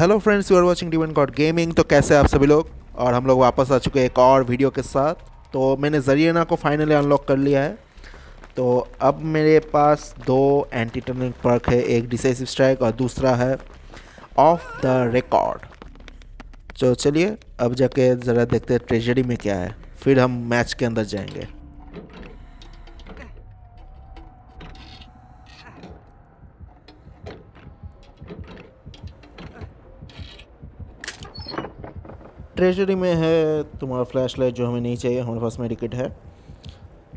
Hello friends, you are watching demon God gaming. तो कैसे आप सभी लोग, और हम लोग वापस आ चुके हैं एक और वीडियो के साथ। तो मैंने ज़रीना को फाइनली अनलॉक कर लिया है। तो अब मेरे पास दो एंटी टर्निंग पर्क है, एक डिसाइसिव स्ट्राइक और दूसरा है ऑफ द रिकॉर्ड। तो चलिए अब जाके ज़रा देखते हैं ट्रेजरी में क्या है, फिर हम मैच के अंदर जाएंगे। ट्रेजरी में है तुम्हारा फ्लैशलाइट जो हमें नहीं चाहिए, हमारे पास मेडिकेट है।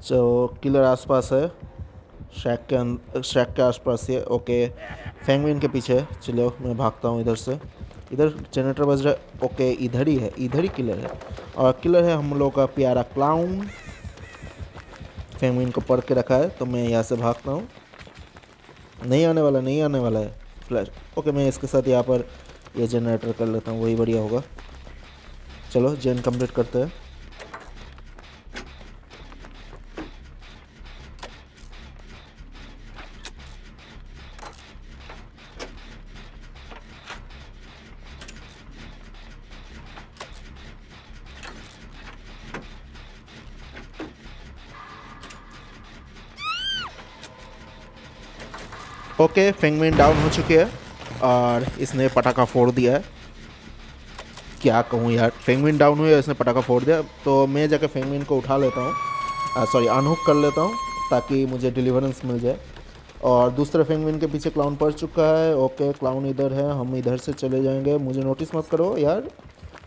तो किलर आसपास है, शैक के आसपास है। ओके, फैंगविन के पीछे। चलो मैं भागता हूँ इधर से। इधर जनरेटर बज रहा है। ओके, इधर ही किलर है। और किलर है हम लोगों का प्यारा क्लाउन। फैंगविन को पड़ के रखा है, तो मैं यहाँ से भागता हूँ। नहीं आने वाला है फ्लैश। ओके, मैं इसके साथ यहाँ पर यह जनरेटर कर लेता हूँ, वही बढ़िया होगा। चलो जेन कंप्लीट करते हैं। ओके, फेंगमेन डाउन हो चुके हैं और इसने पटाखा फोड़ दिया है। क्या कहूँ यार, फेंगविन डाउन हुई और इसने पटाखा फोड़ दिया। तो मैं जाकर फेंगविन को उठा लेता हूँ, सॉरी अनहुक कर लेता हूँ, ताकि मुझे डिलीवरेंस मिल जाए। और दूसरे फेंगविन के पीछे क्लाउन पड़ चुका है। ओके, क्लाउन इधर है, हम इधर से चले जाएंगे। मुझे नोटिस मत करो यार,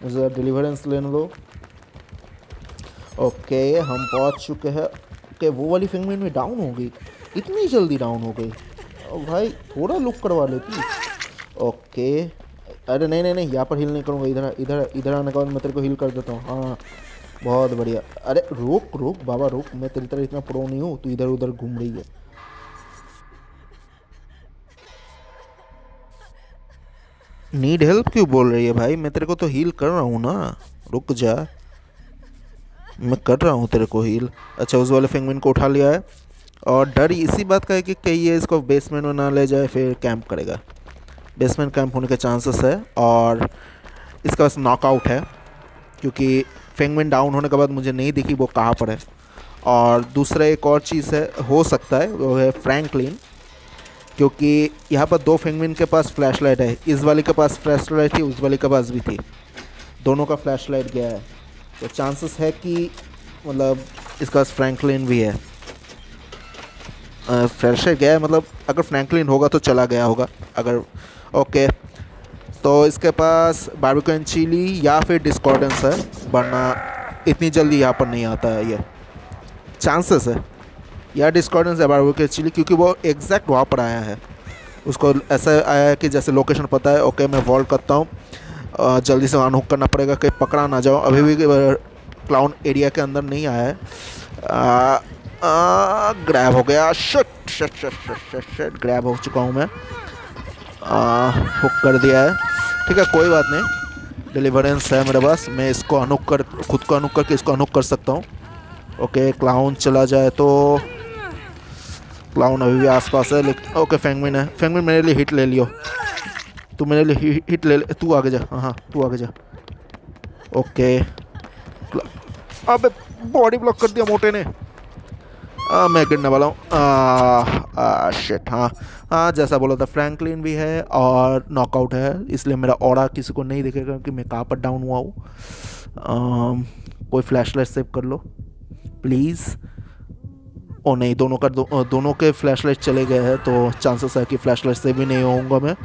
मुझे डिलीवरेंस लेने दो। ओके, हम पहुँच चुके हैं। ओके, वो वाली फेंगविन भी डाउन हो गई, इतनी जल्दी डाउन हो गई। भाई थोड़ा लुक करवा लेती। ओके, अरे नहीं, यहाँ पर हील नहीं करूँगा। इधर आने का, मैं तेरे को हील कर देता हूँ। हाँ, बहुत बढ़िया। अरे रुक बाबा रुक, मैं तेरी तरह इतना प्रो नहीं हूँ, तू इधर उधर घूम रही है। नीड हेल्प क्यों बोल रही है भाई, मैं तेरे को तो हील कर रहा हूँ ना। रुक जा, मैं कर रहा हूँ तेरे को हील। अच्छा, उस वाले फेंगविन को उठा लिया है, और डर इसी बात का है कि कहीं ये इसको बेसमेंट में ना ले जाए, फिर कैंप करेगा। बेसमेंट कैंप होने के चांसेस है। और इसका बस नॉकआउट है, क्योंकि फेंगविन डाउन होने के बाद मुझे नहीं दिखी वो कहाँ पर है। और दूसरा एक और चीज़ है, हो सकता है वो है फ्रैंकलिन, क्योंकि यहाँ पर दो फेंगविन के पास फ्लैशलाइट है। इस वाले के पास फ्लैशलाइट थी, उस वाले के पास भी थी, दोनों का फ्लैशलाइट गया है। तो चांसेस है कि मतलब इसका पास फ्रैंकलिन भी है। फ्लैशलाइट गया है मतलब अगर फ्रैंकलिन होगा तो चला गया होगा अगर। ओके, तो इसके पास बारबेक्यू एंड चिली या फिर डिस्कॉर्डेंस है, वरना इतनी जल्दी यहाँ पर नहीं आता है। ये चांसेस है या डिस्कॉर्डेंस या बारबेक्यू चिली, क्योंकि वो एग्जैक्ट वहाँ पर आया है। उसको ऐसा आया है कि जैसे लोकेशन पता है। ओके, मैं वॉल्ट करता हूँ, जल्दी से अनहुक करना पड़ेगा कि पकड़ा ना जाओ। अभी भी क्लाउन एरिया के अंदर नहीं आया है। ग्रैब हो गया। शिट, ग्रैब हो चुका हूँ मैं। हुक कर दिया है, ठीक है कोई बात नहीं। डिलीवरेंस है मेरे पास, मैं इसको खुद को अनहुक करके इसको अनहुक कर सकता हूँ। ओके, क्लाउन चला जाए तो। क्लाउन अभी भी आसपास है लेकिन। ओके, फेंगमिन है। फेंगमिन मेरे लिए हिट ले लियो, तू मेरे लिए हिट ले ले। तू आगे जा, हाँ तू आगे जा। ओके, अब बॉडी ब्लॉक कर दिया मोटे ने। मैं गिरने वाला हूँ। शिट, हाँ जैसा बोला था, फ्रैंकलिन भी है और नॉकआउट है, इसलिए मेरा ऑरा किसी को नहीं दिखेगा कि मैं कहाँ पर डाउन हुआ हूँ। कोई फ्लैशलाइट सेव कर लो प्लीज़। ओ नहीं, दोनों के फ्लैशलाइट चले गए हैं, तो चांसेस है कि फ्लैशलाइट से भी नहीं होऊंगा मैं।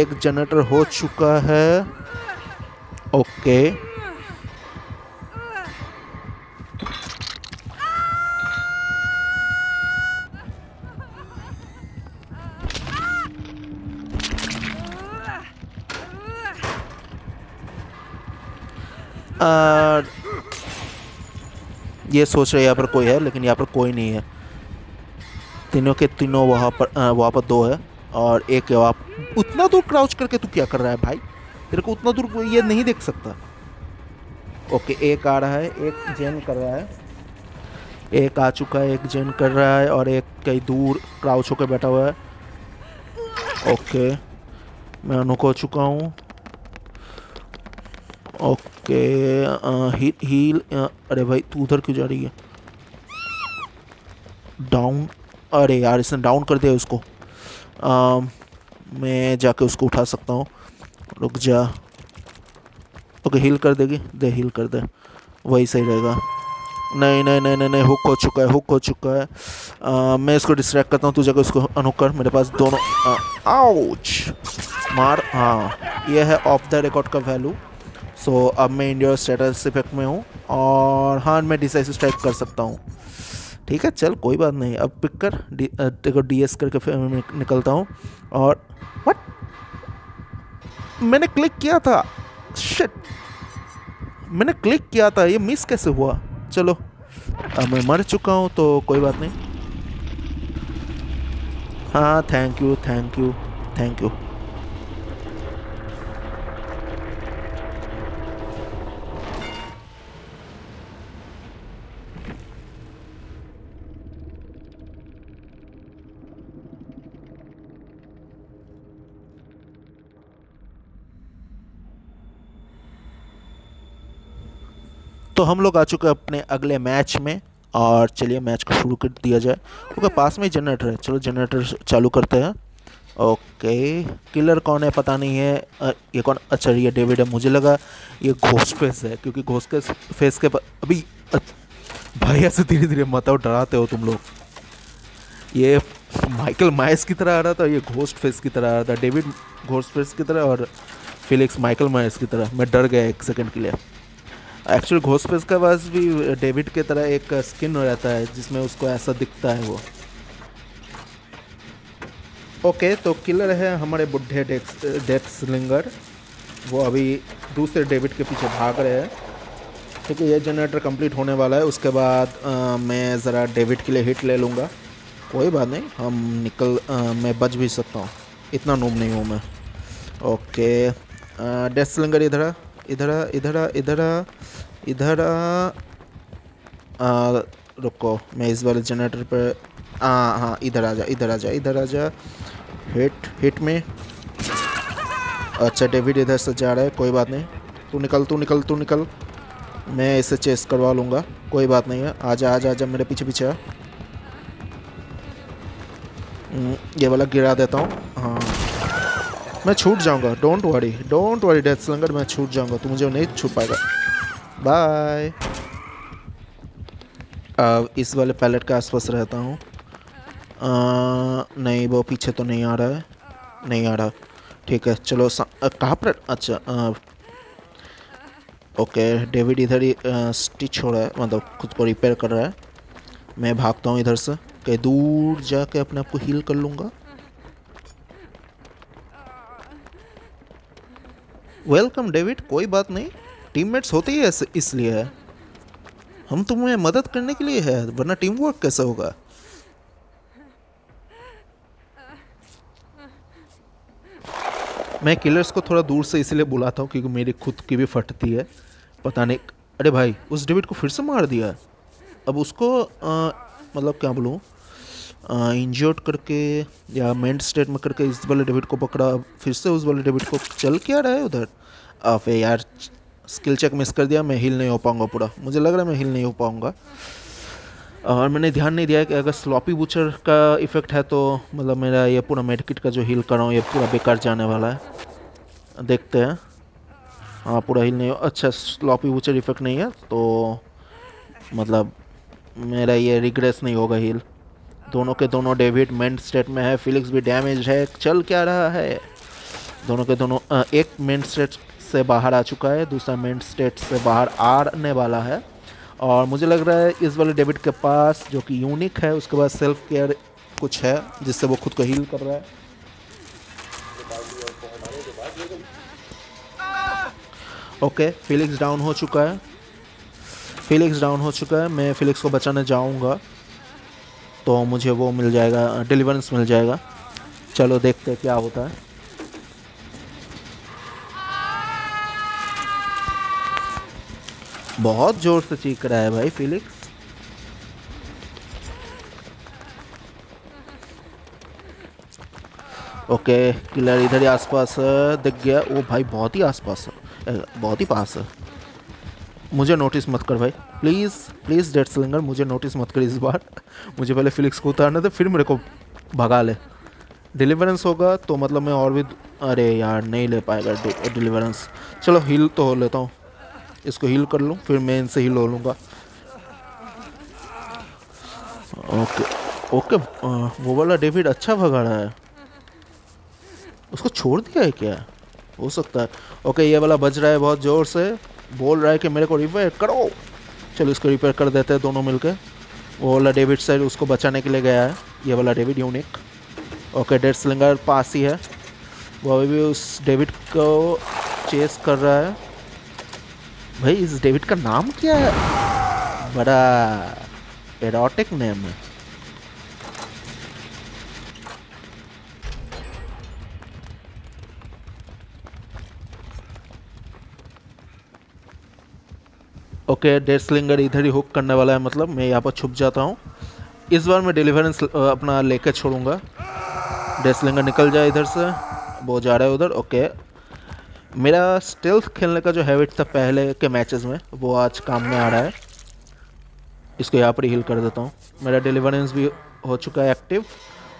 एक जनरेटर हो चुका है। ओके, ये सोच रहे यहाँ पर कोई है, लेकिन यहाँ पर कोई नहीं है। तीनों के तीनों वहाँ पर दो है और एक है। आप उतना दूर क्राउच करके तू क्या कर रहा है भाई, तेरे को उतना दूर ये नहीं देख सकता। ओके, एक आ रहा है, एक जेन कर रहा है। एक आ चुका है, एक जेन कर रहा है, और एक कहीं दूर क्राउच होकर बैठा हुआ है। ओके, मैं अनहुक हो चुका हूँ। ओके हील अरे भाई तू उधर क्यों जा रही है? डाउन, अरे यार इसने डाउन कर दिया उसको। मैं जाके उसको उठा सकता हूँ, रुक जा। ओके हील कर देगी, दे हील कर दे, वही सही रहेगा। नहीं नहीं नहीं नहीं नहीं, हुक हो चुका है, हुक हो चुका है। मैं इसको डिस्ट्रैक्ट करता हूँ, तू जाकर उसको अनहुक कर। मेरे पास दोनों आउच मार। हाँ यह है ऑफ द रिकॉर्ड का वैल्यू। सो अब मैं इंडिया स्टेटस इफेक्ट में हूँ और हाँ मैं डिसाइसिव स्ट्राइक कर सकता हूँ। ठीक है चल कोई बात नहीं, अब पिक कर डी एस करके फिर मैं निकलता हूँ। और व्हाट मैंने क्लिक किया था, शिट मैंने क्लिक किया था, ये मिस कैसे हुआ? चलो अब मैं मर चुका हूँ तो कोई बात नहीं। हाँ thank you thank you thank you. तो हम लोग आ चुके हैं अपने अगले मैच में और चलिए मैच को शुरू कर दिया जाए। ओके पास में जनरेटर है, चलो जनरेटर चालू करते हैं। ओके किलर कौन है पता नहीं है। ये कौन? अच्छा ये डेविड है, मुझे लगा ये घोस्टफेस है क्योंकि घोस्टफेस के अभी भाई ऐसे धीरे धीरे मत आओ, डराते हो तुम लोग। ये माइकल मायर्स की तरह आ रहा था, ये घोस्टफेस की तरह आ रहा था, डेविड घोस्टफेस की तरह और फिलिक्स माइकल मायर्स की तरह। मैं डर गया एक सेकेंड के लिए। एक्चुअली घोस्टफेस का पास भी डेविड के तरह एक स्किन रहता है जिसमें उसको ऐसा दिखता है वो। ओके तो किलर है हमारे बुढ़े डेथस्लिंगर, वो अभी दूसरे डेविड के पीछे भाग रहे हैं। ठीक है ये जनरेटर कंप्लीट होने वाला है, उसके बाद मैं ज़रा डेविड के लिए हिट ले लूँगा। कोई बात नहीं हम निकल मैं बच भी सकता हूँ, इतना नूब नहीं हूँ मैं। ओके डेथस्लिंगर इधर इधर इधर इधर इधर रुको मैं इस बार जनरेटर पर। हाँ हाँ इधर आ जा इधर आ जा इधर आ जा, हिट हिट में। अच्छा डेविड इधर से जा रहा है, कोई बात नहीं तू निकल तू निकल तू निकल, मैं इसे चेस करवा लूँगा, कोई बात नहीं है। आजा आजा आजा मेरे पीछे पीछे, ये वाला गिरा देता हूँ। हाँ मैं छूट जाऊंगा, डोंट वरी डेथस्लिंगर मैं छूट जाऊंगा, तू मुझे नहीं छू पाएगा, बाय। अब इस वाले पैलेट के आसपास रहता हूँ। नहीं वो पीछे तो नहीं आ रहा है, नहीं आ रहा। ठीक है चलो कहाँ पर? अच्छा ओके डेविड इधर ही स्टिच हो रहा है, मतलब खुद को रिपेयर कर रहा है। मैं भागता हूँ इधर से, कहीं दूर जाके अपने आप को हील कर लूँगा। वेलकम डेविड, कोई बात नहीं टीममेट्स होते ही ऐसे इसलिए है, हम तुम्हें मदद करने के लिए है, वरना टीम वर्क कैसे होगा। मैं किलर्स को थोड़ा दूर से इसलिए बुलाता हूँ क्योंकि मेरी खुद की भी फटती है, पता नहीं। अरे भाई उस डेविड को फिर से मार दिया, अब उसको मतलब क्या बोलूँ, इंजर्ड करके या मेंट स्टेट में करके इस वाले डेविड को पकड़ा, फिर से उस वाले डेविड को। चल क्या रहा है उधर? अबे यार स्किल चेक मिस कर दिया, मैं हील नहीं हो पाऊंगा पूरा, मुझे लग रहा है मैं हील नहीं हो पाऊंगा। और मैंने ध्यान नहीं दिया कि अगर स्लॉपी बुचर का इफेक्ट है तो मतलब मेरा ये पूरा मेडिकिट का जो हील कर रहा हूँ ये पूरा बेकार जाने वाला है। देखते हैं, हाँ पूरा हील नहीं हो। अच्छा स्लॉपी बुचर इफेक्ट नहीं है तो मतलब मेरा ये रिग्रेस नहीं होगा हील। दोनों के दोनों डेविड मेंट स्टेट में है, फिलिक्स भी डैमेज है। चल क्या रहा है? दोनों के दोनों एक मेंट स्टेट से बाहर आ चुका है, दूसरा मेंट स्टेट से बाहर आने वाला है। और मुझे लग रहा है इस वाले डेविड के पास जो कि यूनिक है, उसके पास सेल्फ केयर कुछ है जिससे वो खुद को हील कर रहा है। ओके फिलिक्स डाउन हो चुका है, फिलिक्स डाउन हो चुका है। मैं फिलिक्स को बचाने जाऊँगा तो मुझे वो मिल जाएगा, डिलीवरेंस मिल जाएगा। चलो देखते हैं क्या होता है। बहुत जोर से चीख रहा है भाई फिलिक्स। ओके किलर इधर ही आसपास दिख गया। ओ भाई बहुत ही आसपास है, बहुत ही पास है। मुझे नोटिस मत कर भाई, प्लीज़ प्लीज़ डेथस्लिंगर मुझे नोटिस मत कर इस बार। मुझे पहले फिलिक्स को उतारना था, फिर मेरे को भगा ले। डिलीवरेंस होगा तो मतलब मैं और भी, अरे यार नहीं ले पाएगा डिलीवरेंस। चलो हील तो हो लेता हूँ, इसको हील कर लूँ फिर मैं इनसे हील हो लूँगा। ओके ओके वो वाला डेविड अच्छा भगा रहा है, उसको छोड़ दिया है क्या, हो सकता है। ओके ये वाला बज रहा है बहुत ज़ोर से, बोल रहा है कि मेरे को रिपेयर करो। चलो इसको रिपेयर कर देते हैं दोनों मिलके। वो वाला डेविड सर उसको बचाने के लिए गया है, ये वाला डेविड यूनिक। ओके डेथस्लिंगर पास ही है, वो अभी भी उस डेविड को चेस कर रहा है। भाई इस डेविड का नाम क्या है, बड़ा एरोटिक नेम है। ओके डेथस्लिंगर इधर ही हुक करने वाला है, मतलब मैं यहाँ पर छुप जाता हूँ। इस बार मैं डिलीवरेंस अपना लेकर छोड़ूंगा। डेथस्लिंगर निकल जाए इधर से, वो जा रहा है उधर। ओके मेरा स्टेल्थ खेलने का जो हैबिट था पहले के मैचेस में, वो आज काम में आ रहा है। इसको यहाँ पर हील कर देता हूँ। मेरा डिलीवरेंस भी हो चुका है एक्टिव,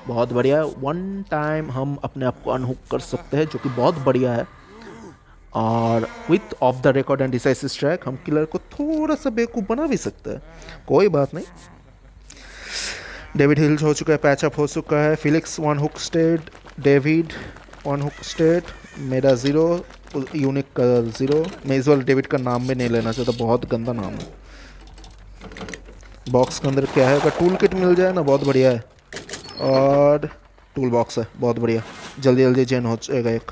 बहुत बढ़िया। वन टाइम हम अपने आप को अनहुक कर सकते हैं, जो कि बहुत बढ़िया है। और with off the record and decisive strike हम किलर को थोड़ा सा बेवकूफ़ बना भी सकते हैं, कोई बात नहीं। डेविड हिल्स हो चुका है, पैचअप हो चुका है। Felix one hook state, David one hook state, मेरा ज़ीरो, यूनिक का ज़ीरो। मैं इस बार डेविड का नाम भी नहीं लेना चाहता, बहुत गंदा नाम है। बॉक्स के अंदर क्या है, अगर टूल किट मिल जाए ना बहुत बढ़िया है। और टूल बॉक्स है, बहुत बढ़िया। जल्दी जल्दी जेन हो जाएगा एक,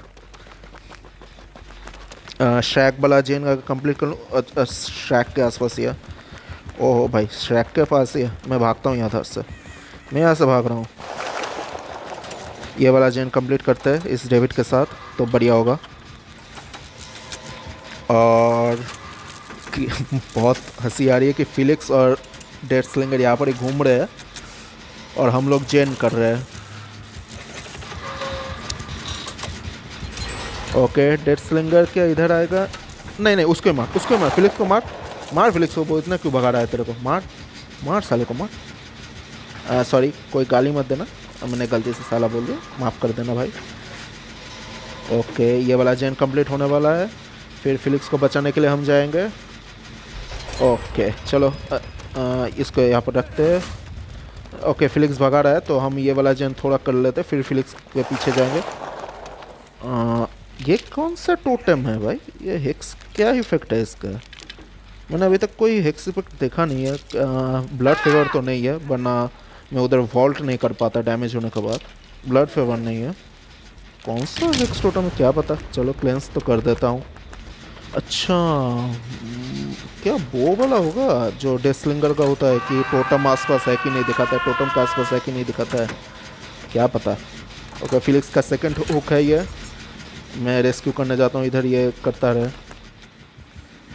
श्रैक वाला जेन का कंप्लीट कर लूँ। श्रैक के आसपास ही है, ओहो भाई श्रैक के पास ही है। मैं भागता हूँ यहाँ था उससे, मैं यहाँ से भाग रहा हूँ। ये वाला जेन कंप्लीट करते हैं इस डेविड के साथ तो बढ़िया होगा। और बहुत हंसी आ रही है कि फिलिक्स और डेथस्लिंगर यहाँ पर ही घूम रहे हैं और हम लोग जेन कर रहे हैं। ओके डेथस्लिंगर क्या इधर आएगा, नहीं, उसको मार, उसको मार, फिलिक्स को मार, मार फिलिक्स को, वो इतना क्यों भगा रहा है तेरे को, मार मार साले को मार। सॉरी कोई गाली मत देना, मैंने गलती से साला बोल दिया, माफ़ कर देना भाई। ओके ये वाला जेन कंप्लीट होने वाला है, फिर फिलिक्स को बचाने के लिए हम जाएंगे। ओके चलो इसको यहाँ पर रखते हैं। ओके फिलिक्स भगा रहा है तो हम ये वाला जेन थोड़ा कर लेते हैं, फिर फिलिक्स के पीछे जाएंगे। ये कौन सा टोटम है भाई, ये हेक्स क्या इफेक्ट है इसका, मैंने अभी तक कोई हेक्स इफेक्ट देखा नहीं है। ब्लड फेवर तो नहीं है, वरना मैं उधर वॉल्ट नहीं कर पाता डैमेज होने के बाद। ब्लड फेवर नहीं है, कौन सा हेक्स टोटम है क्या पता। चलो क्लेंस तो कर देता हूँ। अच्छा क्या वो वाला होगा जो डेथस्लिंगर का होता है कि टोटम आसपास है कि नहीं दिखाता है, टोटम का आसपास है कि नहीं दिखाता है, क्या पता। ओके फिलिक्स का सेकंड हुक है ये, मैं रेस्क्यू करने जाता हूँ इधर, ये करता रहे।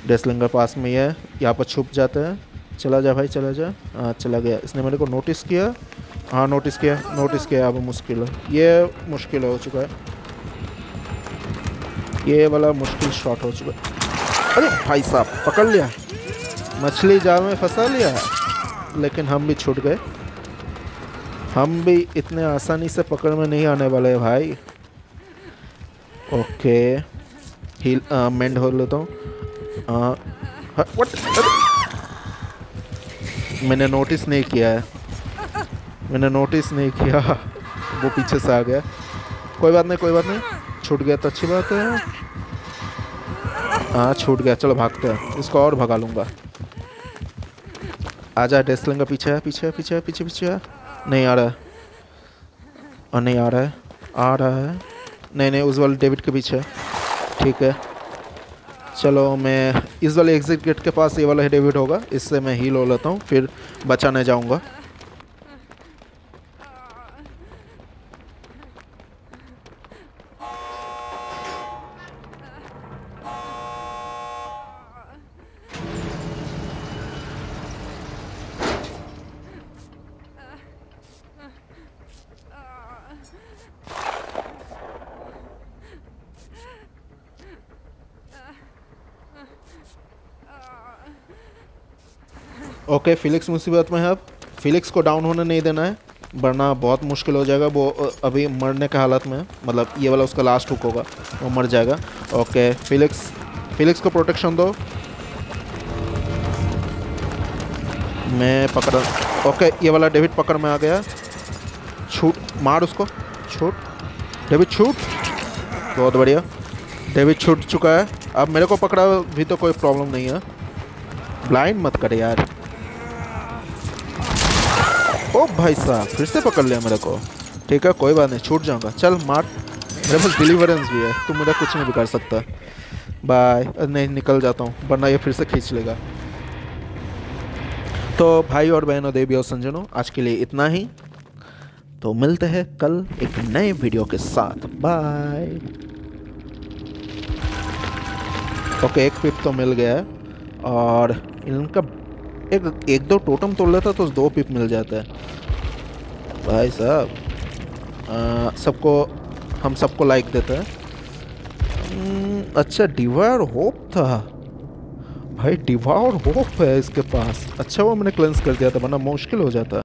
डेथस्लिंगर पास में ही है, यहाँ पर छुप जाते हैं। चला जा भाई चला जा, हाँ चला गया। इसने मेरे को नोटिस किया, हाँ नोटिस किया, नोटिस किया। अब मुश्किल है, ये मुश्किल हो चुका है, ये वाला मुश्किल शॉट हो चुका है। अरे भाई साहब पकड़ लिया, मछली जाल में फंसा लिया, लेकिन हम भी छूट गए। हम भी इतने आसानी से पकड़ में नहीं आने वाले हैं भाई। ओके हील मेंड हो लेता हूँ। मैंने नोटिस नहीं किया है, मैंने नोटिस नहीं किया, वो पीछे से आ गया। कोई बात नहीं कोई बात नहीं, छूट गया तो अच्छी बात है। हाँ छूट गया, चलो भागते हैं, इसको और भगा लूँगा। आजा डेथस्लिंगर, पीछे पीछे पीछे पीछे पीछे, नहीं आ रहा है और नहीं आ रहा है, आ रहा है, नहीं, उस वाले डेविड के पीछे, ठीक है। चलो मैं इस वाले एग्जिट गेट के पास ये वाला है डेविड होगा, इससे मैं हील हो लेता हूँ फिर बचाने जाऊँगा। ओके फिलिक्स मुसीबत में है अब। फिलिक्स को डाउन होने नहीं देना है वरना बहुत मुश्किल हो जाएगा। वो अभी मरने के हालत में है, मतलब ये वाला उसका लास्ट हुक होगा, वो मर जाएगा। ओके फिलिक्स को प्रोटेक्शन दो, मैं पकड़। ओके ये वाला डेविड पकड़ में आ गया। छूट मार उसको, छूट डेविड छूट, बहुत बढ़िया। डेविड छूट चुका है, अब मेरे को पकड़ा भी तो कोई प्रॉब्लम नहीं है। ब्लाइंड मत करे यार। ओ भाई साहब फिर से पकड़ लिया मेरे को। ठीक है कोई बात नहीं, छूट जाऊंगा। चल मार, मेरे पास डिलीवरेंस भी है, तू मेरा कुछ नहीं बिगाड़ सकता। बाय, नहीं निकल जाता हूँ वरना ये फिर से खींच लेगा। तो भाई और बहनों, देवी और संजनों, आज के लिए इतना ही। तो मिलते हैं कल एक नए वीडियो के साथ। बाय। ओके एक पिप तो मिल गया है और इनका एक दो टोटम तोड़ लेता तो दो पिप मिल जाता है। भाई साहब सबको, हम सबको लाइक देते हैं। अच्छा डिवायर होप था भाई, डिवा और होप है इसके पास। अच्छा वो मैंने क्लेंस कर दिया था वरना मुश्किल हो जाता।